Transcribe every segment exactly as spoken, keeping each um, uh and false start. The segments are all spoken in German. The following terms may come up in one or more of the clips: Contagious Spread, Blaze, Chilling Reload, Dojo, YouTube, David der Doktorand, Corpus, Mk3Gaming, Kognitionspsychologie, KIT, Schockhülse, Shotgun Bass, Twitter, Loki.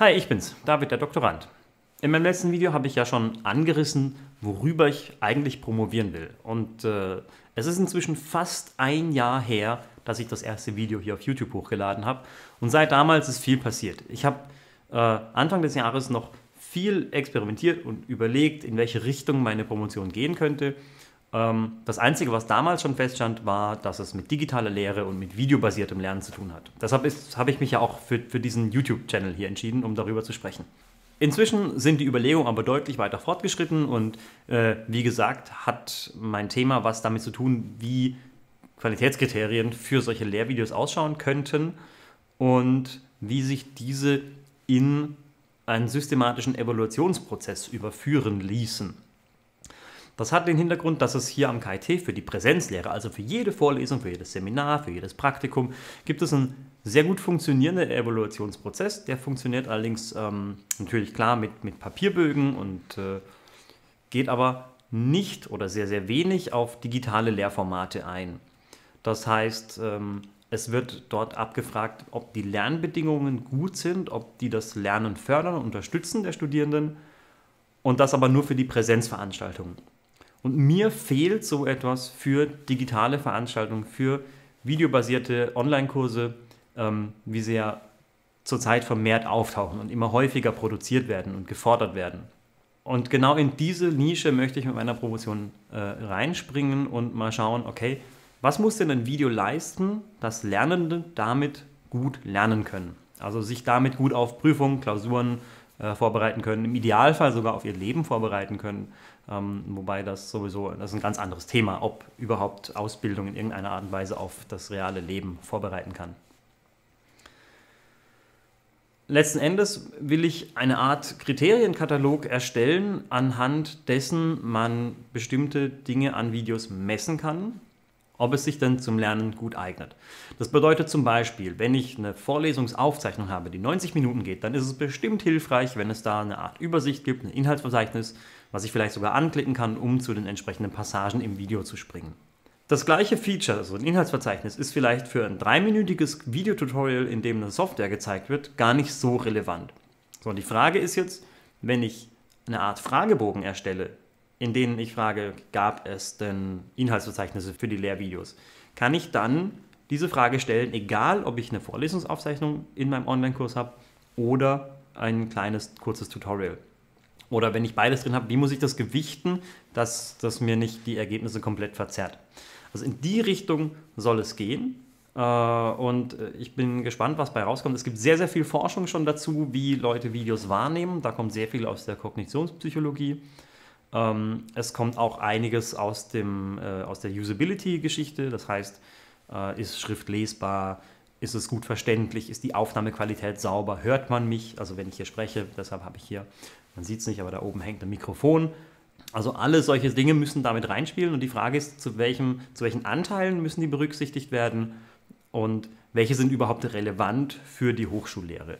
Hi, ich bin's, David, der Doktorand. In meinem letzten Video habe ich ja schon angerissen, worüber ich eigentlich promovieren will. Und äh, es ist inzwischen fast ein Jahr her, dass ich das erste Video hier auf YouTube hochgeladen habe. Und seit damals ist viel passiert. Ich habe äh, Anfang des Jahres noch viel experimentiert und überlegt, in welche Richtung meine Promotion gehen könnte. Ähm, das Einzige, was damals schon feststand, war, dass es mit digitaler Lehre und mit videobasiertem Lernen zu tun hat. Deshalb ist, habe ich mich ja auch für, für diesen YouTube-Channel hier entschieden, um darüber zu sprechen. Inzwischen sind die Überlegungen aber deutlich weiter fortgeschritten und äh, wie gesagt, hat mein Thema was damit zu tun, wie Qualitätskriterien für solche Lehrvideos ausschauen könnten und wie sich diese in einen systematischen Evaluationsprozess überführen ließen. Das hat den Hintergrund, dass es hier am K I T für die Präsenzlehre, also für jede Vorlesung, für jedes Seminar, für jedes Praktikum, gibt es einen sehr gut funktionierenden Evaluationsprozess. Der funktioniert allerdings ähm, natürlich klar mit, mit Papierbögen und äh, geht aber nicht oder sehr, sehr wenig auf digitale Lehrformate ein. Das heißt, ähm, es wird dort abgefragt, ob die Lernbedingungen gut sind, ob die das Lernen fördern und unterstützen der Studierenden, und das aber nur für die Präsenzveranstaltungen. Und mir fehlt so etwas für digitale Veranstaltungen, für videobasierte Online-Kurse, ähm, wie sie ja zurzeit vermehrt auftauchen und immer häufiger produziert werden und gefordert werden. Und genau in diese Nische möchte ich mit meiner Promotion äh, reinspringen und mal schauen, okay, was muss denn ein Video leisten, dass Lernende damit gut lernen können? Also sich damit gut auf Prüfungen, Klausuren äh, vorbereiten können, im Idealfall sogar auf ihr Leben vorbereiten können. Ähm, wobei das sowieso, das ist ein ganz anderes Thema, ob überhaupt Ausbildung in irgendeiner Art und Weise auf das reale Leben vorbereiten kann. Letzten Endes will ich eine Art Kriterienkatalog erstellen, anhand dessen man bestimmte Dinge an Videos messen kann, ob es sich denn zum Lernen gut eignet. Das bedeutet zum Beispiel, wenn ich eine Vorlesungsaufzeichnung habe, die neunzig Minuten geht, dann ist es bestimmt hilfreich, wenn es da eine Art Übersicht gibt, ein Inhaltsverzeichnis, was ich vielleicht sogar anklicken kann, um zu den entsprechenden Passagen im Video zu springen. Das gleiche Feature, also ein Inhaltsverzeichnis, ist vielleicht für ein dreiminütiges Videotutorial, in dem eine Software gezeigt wird, gar nicht so relevant. So, und die Frage ist jetzt, wenn ich eine Art Fragebogen erstelle, in denen ich frage, gab es denn Inhaltsverzeichnisse für die Lehrvideos, kann ich dann diese Frage stellen, egal ob ich eine Vorlesungsaufzeichnung in meinem Online-Kurs habe oder ein kleines, kurzes Tutorial. Oder wenn ich beides drin habe, wie muss ich das gewichten, dass das mir nicht die Ergebnisse komplett verzerrt. Also in die Richtung soll es gehen. Und ich bin gespannt, was bei rauskommt. Es gibt sehr, sehr viel Forschung schon dazu, wie Leute Videos wahrnehmen. Da kommt sehr viel aus der Kognitionspsychologie. Ähm, es kommt auch einiges aus, dem, äh, aus der Usability-Geschichte, das heißt, äh, ist Schrift lesbar, ist es gut verständlich, ist die Aufnahmequalität sauber, hört man mich, also wenn ich hier spreche, deshalb habe ich hier, man sieht es nicht, aber da oben hängt ein Mikrofon. Also alle solche Dinge müssen damit reinspielen, und die Frage ist, zu, welchem, zu welchen Anteilen müssen die berücksichtigt werden und welche sind überhaupt relevant für die Hochschullehre.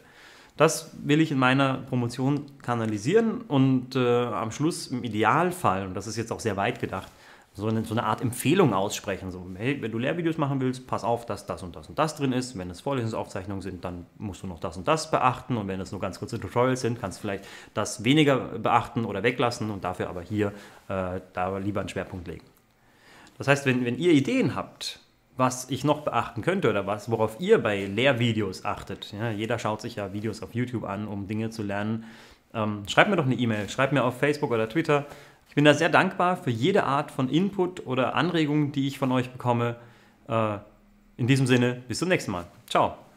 Das will ich in meiner Promotion kanalisieren und äh, am Schluss im Idealfall, und das ist jetzt auch sehr weit gedacht, so eine, so eine Art Empfehlung aussprechen. So, hey, wenn du Lehrvideos machen willst, pass auf, dass das und das und das drin ist. Wenn es Vorlesungsaufzeichnungen sind, dann musst du noch das und das beachten. Und wenn es nur ganz kurze Tutorials sind, kannst du vielleicht das weniger beachten oder weglassen und dafür aber hier äh, da lieber einen Schwerpunkt legen. Das heißt, wenn, wenn ihr Ideen habt, was ich noch beachten könnte oder was, worauf ihr bei Lehrvideos achtet. Ja, jeder schaut sich ja Videos auf YouTube an, um Dinge zu lernen. Ähm, schreibt mir doch eine E-Mail, schreibt mir auf Facebook oder Twitter. Ich bin da sehr dankbar für jede Art von Input oder Anregungen, die ich von euch bekomme. Äh, in diesem Sinne, bis zum nächsten Mal. Ciao.